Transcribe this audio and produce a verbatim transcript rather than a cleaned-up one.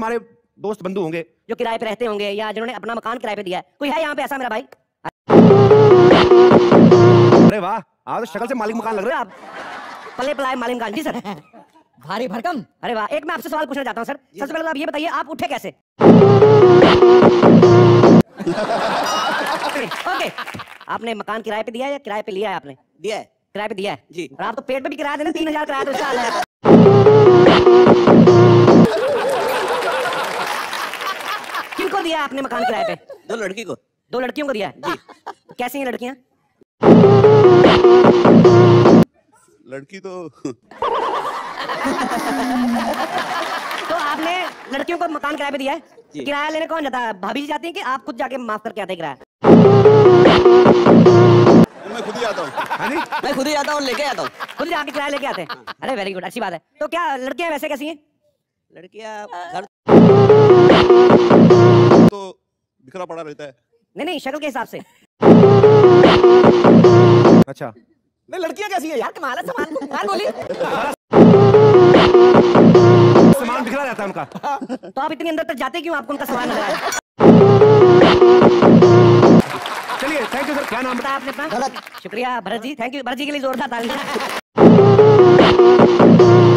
सारे हमारे दोस्त बंधु होंगे जो किराए पे रहते होंगे या जिन्होंने अपना मकान किराए पे दिया है। कोई है यहाँ पे ऐसा मेरा भाई? अरे वाह, आप तो शक्ल से मालिक मकान लग रहे हैं आप। पले पलाए मालिक मकान जी सर, भारी भरकम। अरे वाह, एक मैं आपसे सवाल पूछना चाहता हूँ सर। सबसे पहले आप ये बताइए आप उठे कैसे? ओके, आपने मकान किराए पे दिया है या किराए पे लिया है? आपने दिया है, किराए पे दिया है जी। और आप तो पेट पे भी किराया देना, तीन हजार किराया तो उसका आया है। किनको दिया आपने मकान किराए पे? दो लड़की को, दो लड़कियों को दिया है जी। कैसी हैं लड़कियां? लड़की तो तो आपने लड़कियों को मकान किराए पे दिया है। किराया लेने कौन जाता है? भाभी जी जाती है कि आप खुद जाके माफ करके आते हैं किराया? मैं खुद ही आता हूँ, मैं खुद ही आता हूँ, लेके आता हूँ, खुद जाके किराया लेके आते हैं। अरे वेरी गुड, अच्छी बात है। तो क्या लड़कियां वैसे कैसी हैं? लड़कियां तो बिखरा पड़ा रहता है। नहीं नहीं, शक्ल के हिसाब से। अच्छा, नहीं लड़कियां कैसी है यार? कमाल है, सामान कमाल बोली, सामान बिखरा रहता है उनका। तो आप इतनी अंदर तक जाते क्यों? आपको उनका सामान नजर आया। चलिए, थैंक यू सर। क्या नाम बताया आपने अपना? गलत। शुक्रिया भरत जी, थैंक यू। भरत जी के लिए जोरदार तालियां।